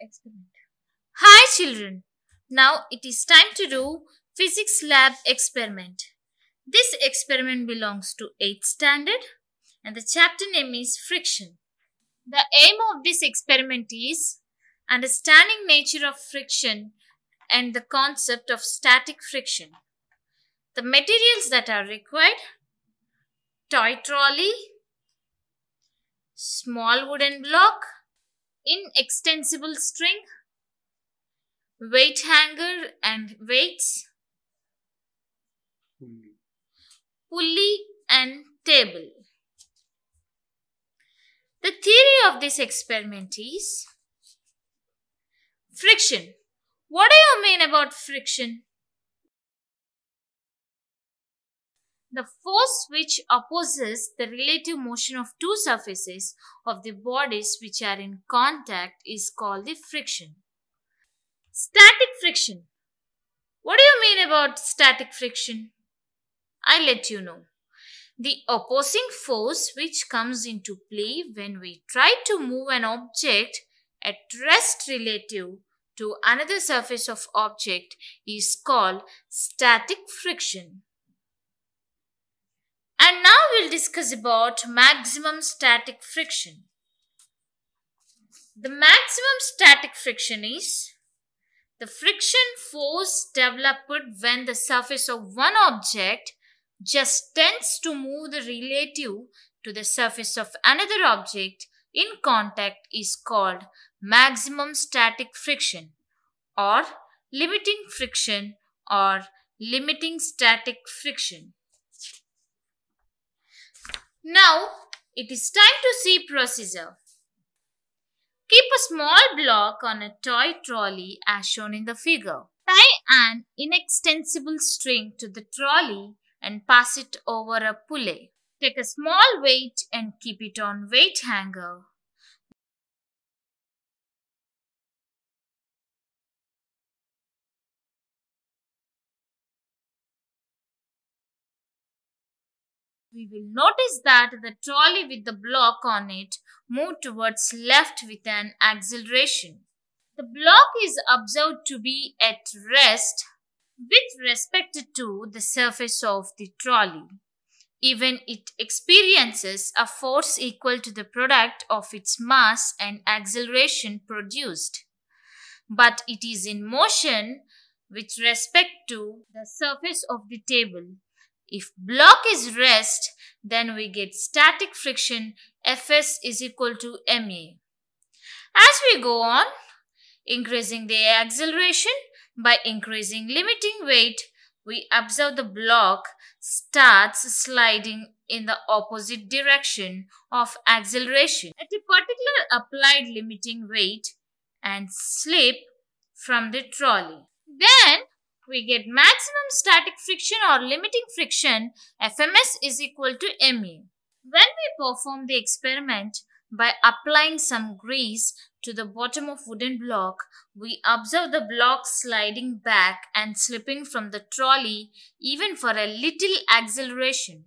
experiment. Hi children, now it is time to do physics lab experiment. This experiment belongs to 8th standard and the chapter name is friction. The aim of this experiment is understanding nature of friction and the concept of static friction. The materials that are required: toy trolley, small wooden block, inextensible string, weight hanger and weights, pulley and table. The theory of this experiment is friction. What do you mean about friction? The force which opposes the relative motion of two surfaces of the bodies which are in contact is called the friction. Static friction. What do you mean about static friction? I'll let you know. The opposing force which comes into play when we try to move an object at rest relative to another surface of object is called static friction. And now we'll discuss about maximum static friction. The maximum static friction is the friction force developed when the surface of one object just tends to move the relative to the surface of another object in contact is called maximum static friction or limiting friction or limiting static friction. Now it is time to see procedure. Keep a small block on a toy trolley as shown in the figure. Tie an inextensible string to the trolley and pass it over a pulley. Take a small weight and keep it on weight hanger. We will notice that the trolley with the block on it moved towards left with an acceleration. The block is observed to be at rest with respect to the surface of the trolley, even it experiences a force equal to the product of its mass and acceleration produced, but it is in motion with respect to the surface of the table. If block is rest, then we get static friction Fs is equal to Ma. As we go on, increasing the acceleration by increasing limiting weight, we observe the block starts sliding in the opposite direction of acceleration at a particular applied limiting weight and slip from the trolley. Then we get maximum static friction or limiting friction FMS is equal to MA. When we perform the experiment by applying some grease to the bottom of wooden block, we observe the block sliding back and slipping from the trolley even for a little acceleration.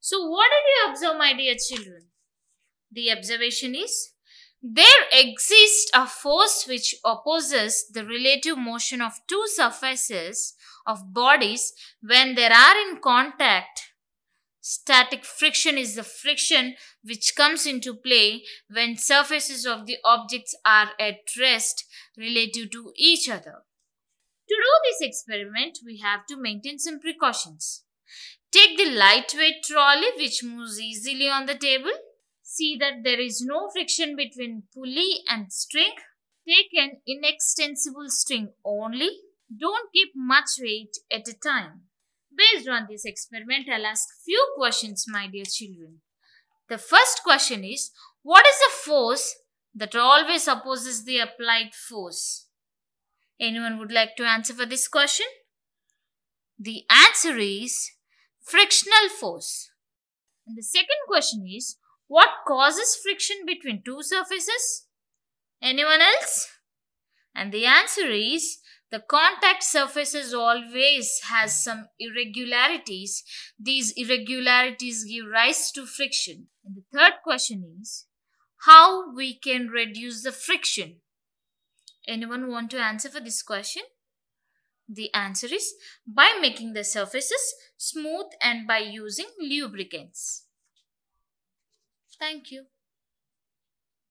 So what did you observe, my dear children? The observation is there exists a force which opposes the relative motion of two surfaces of bodies when they are in contact. Static friction is the friction which comes into play when surfaces of the objects are at rest relative to each other. To do this experiment, we have to maintain some precautions. Take the lightweight trolley which moves easily on the table. See that there is no friction between pulley and string. Take an inextensible string only. Don't keep much weight at a time. Based on this experiment, I'll ask few questions, my dear children. The first question is, what is the force that always opposes the applied force? Anyone would like to answer for this question? The answer is frictional force. And the second question is, what causes friction between two surfaces? Anyone else? And the answer is, the contact surfaces always has some irregularities. These irregularities give rise to friction. And the third question is, how we can reduce the friction? Anyone want to answer for this question? The answer is by making the surfaces smooth and by using lubricants. Thank you.